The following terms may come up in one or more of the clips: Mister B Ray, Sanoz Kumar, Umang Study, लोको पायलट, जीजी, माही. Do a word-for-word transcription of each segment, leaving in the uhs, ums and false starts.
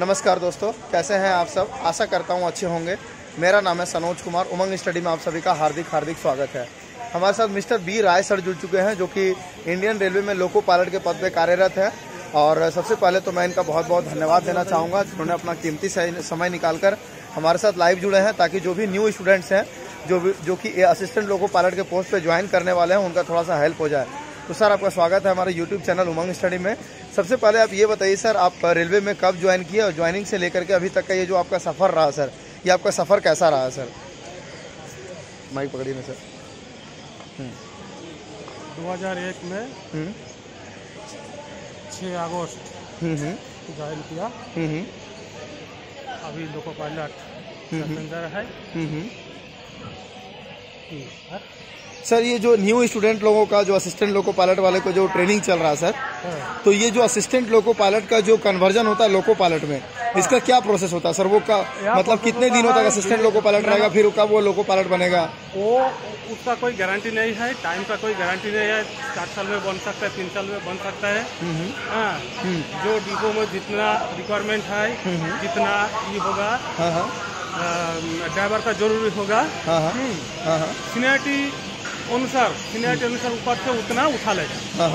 नमस्कार दोस्तों, कैसे हैं आप सब। आशा करता हूं अच्छे होंगे। मेरा नाम है सनोज कुमार। उमंग स्टडी में आप सभी का हार्दिक हार्दिक स्वागत है। हमारे साथ मिस्टर बी राय सर जुड़ चुके हैं, जो कि इंडियन रेलवे में लोको पायलट के पद पर कार्यरत है। और सबसे पहले तो मैं इनका बहुत बहुत धन्यवाद देना चाहूँगा, जिन्होंने अपना कीमती समय निकाल कर हमारे साथ लाइव जुड़े हैं, ताकि जो भी न्यू स्टूडेंट्स हैं, जो जो कि असिस्टेंट लोको पायलट के पोस्ट पर ज्वाइन करने वाले हैं, उनका थोड़ा सा हेल्प हो जाए। तो सर, आपका स्वागत है हमारे यूट्यूब चैनल उमंग स्टडी में। सबसे पहले आप ये बताइए सर, आप रेलवे में कब ज्वाइन किए और ज्वाइनिंग से लेकर के अभी तक का ये जो आपका सफ़र रहा सर, ये आपका सफ़र कैसा रहा सर। माइक पकड़िए ना सर। दो हज़ार एक में छह अगस्त ज्वाइन किया। अभी लोको पायलट पैसेंजर है। सर, ये जो न्यू स्टूडेंट लोगों का, जो असिस्टेंट लोको पायलट वाले को जो ट्रेनिंग चल रहा है सर, हाँ। तो ये जो असिस्टेंट लोको पायलट का जो कन्वर्जन होता है लोको पायलट में, हाँ। इसका क्या प्रोसेस होता है सर। वो का मतलब कितने दिनों तक असिस्टेंट लोको पायलट रहेगा, फिर कब वो लोको पायलट बनेगा, वो उसका कोई गारंटी नहीं है। टाइम का कोई गारंटी नहीं है। चार साल में बन सकता है, तीन साल में बन सकता है। हाँ, जो डिपो में जितना रिक्वायरमेंट है, जितना ये होगा, ड्राइवर का जरूरी होगा, सीनियरिटी अनुसार सीनियरिटी अनुसार ऊपर से उतना उठा लेगा,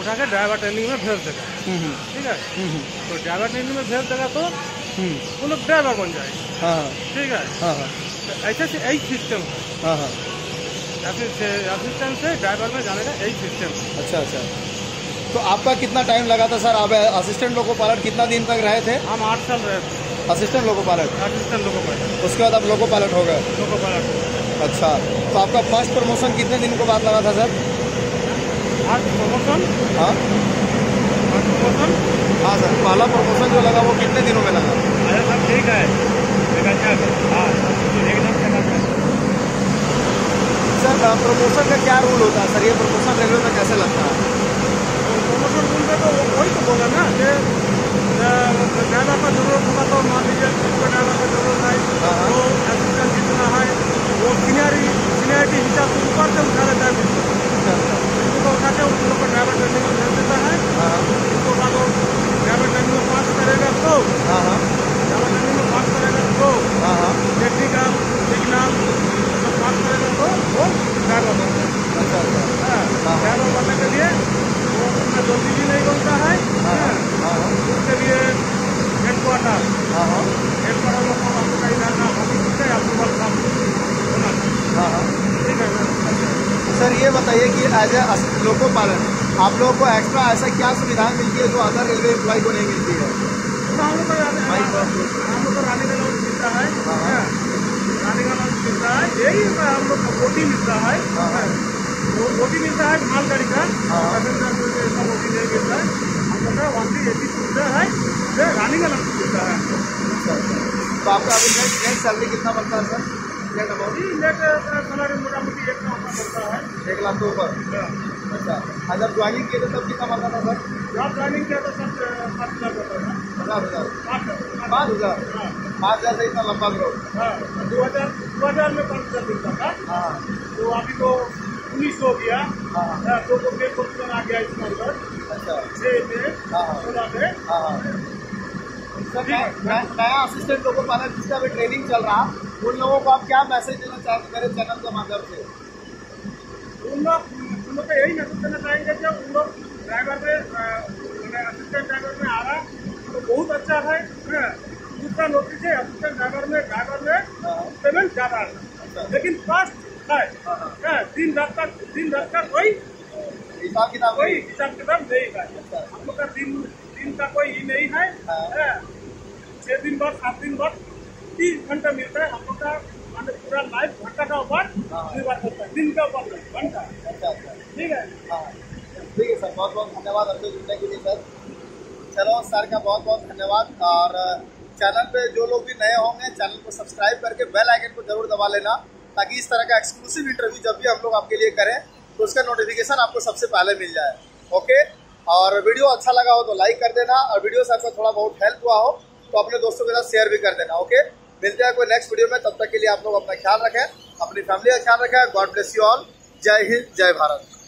उठा के ड्राइवर ट्रेनिंग में भेज देगा। ठीक है, तो ड्राइवर ट्रेनिंग में भेज देगा तो वो लोग ड्राइवर बन जाएगा। ठीक है, ऐसे से यही सिस्टम है। असिस्टेंट से ड्राइवर में जाने का यही सिस्टम है। अच्छा अच्छा, तो आपका कितना टाइम लगा था सर। आप असिस्टेंट लोको पायलट कितना दिन तक रहे थे। हम आठ साल रहे थे assistant लोको पायलट। Assistant लोको पायलट, उसके बाद आप लोको पायलट हो गए। लोको पायलट, अच्छा। तो आपका फर्स्ट प्रमोशन कितने दिन के बाद लगा था सर। फर्स्ट प्रमोशन, हाँ प्रमोशन, हाँ सर, पहला प्रमोशन जो लगा वो कितने दिनों में लगा। अरे सर ठीक है, सर प्रमोशन का क्या रूल होता है सर। ये प्रमोशन रेलवे में कैसे लगता है। प्रमोशन रूल में तो वही तो बोला ना, ये ड्राइवर का जरूरत होगा, तो मान लीजिए ड्राइवर का जरूरत है, तो असिस्टेंट जितना है वो सीनियरी सीनियरिटी हिसाब से ऊपर से उठा लेता है। बिल्कुल को उठा के उन लोग को ड्राइवर ट्रेनिंग में भेज देता है। उसके बाद वो ड्राइवर ट्रेनिंग में पास करेगा तो ड्राइवर ट्रेनिंग में पास करेगा तो टेक्निकल सिग्नल सब पास करेगा तो वो ड्राइवर बनता है। ड्राइवर बनने के लिए जल्दी भी नहीं बनता है। उसके लिए हेडक्वार्टर हेडक्वार्टर में फोन आपको कहीं जाना, ऑफिस से आपको बस काम होना चाहिए। ठीक है सर, ये बताइए कि एज ए लोको पायलट आप लोगों को एक्स्ट्रा ऐसा क्या सुविधाएं मिलती है जो अदर रेलवे एम्प्लॉय को नहीं मिलती है। हम लोग को रानी का लॉन्च मिलता है, रानी का लॉन्च मिलता है, यही हम लोग को कोटी मिलता है। ओटी मिलता है मालगाड़ी का, पैसेंजर को ऐसा ओटी नहीं मिलता है। हम लोग का वाली ऐसी सुविधा है, ये रानी का लंच मिलता है। तो आपका अभी नेट नेट सैलरी कितना बनता है sir. Net amount net salary मोटा मोटी एक लाख का बनता है, एक लाख के ऊपर। अच्छा, आज आप ज्वाइनिंग किए थे तब कितना बनता था सर। जब ज्वाइनिंग किया था सर सात हज़ार बनता था। पचास हज़ार पाँच हज़ार पाँच हज़ार से इतना लंबा करो। दो हज़ार दो हज़ार में पाँच हज़ार मिलता था। हाँ, तो अभी तो उन्नीस हो गया। हाँ, दो को पेट पोस्टर आ गया इस नंबर। अच्छा, छः में सोलह में। हाँ, नया असिस्टेंट लोको पायलट जिसका भी ट्रेनिंग चल रहा, उन लोगों को आप क्या मैसेज देना चाहेंगे मेरे चैनल के माध्यम से। उन लोग उन लोग यही मैसेज देना चाहेंगे, जब उन लोग ड्राइवर में असिस्टेंट ड्राइवर में आ रहा तो बहुत अच्छा है। दूसरा नौकरी से असिस्टेंट ड्राइवर में ड्राइवर में पेमेंट ज़्यादा है, लेकिन फर्स्ट है दिन रात तक दिन रात तक कोई हिसाब किताब कोई हिसाब किताब नहीं है। हम लोग का दिन दिन का कोई ही नहीं है। छः दिन बाद सात दिन बाद तीस घंटा मिलता है। हम लोग का माने पूरा लाइफ घंटा का ऊपर निर्भर करता है, दिन का ऊपर घंटा। ठीक है, ठीक है सर, बहुत बहुत धन्यवाद आपसे जुड़ने के लिए सर। चलो सर का बहुत बहुत धन्यवाद। और चैनल पे जो लोग भी नए होंगे, चैनल को सब्सक्राइब करके बेल आइकन को जरूर दबा लेना, ताकि इस तरह का एक्सक्लूसिव इंटरव्यू जब भी हम लोग आपके लिए करें तो उसका नोटिफिकेशन आपको सबसे पहले मिल जाए। ओके, और वीडियो अच्छा लगा हो तो लाइक कर देना, और वीडियो से आपको थोड़ा बहुत हेल्प हुआ हो तो अपने दोस्तों के साथ शेयर भी कर देना। ओके, मिलते हैं कोई नेक्स्ट वीडियो में। तब तक के लिए आप लोग अपना ख्याल रखें, अपनी फैमिली का ख्याल रखें। God bless you all. जय हिंद, जय भारत।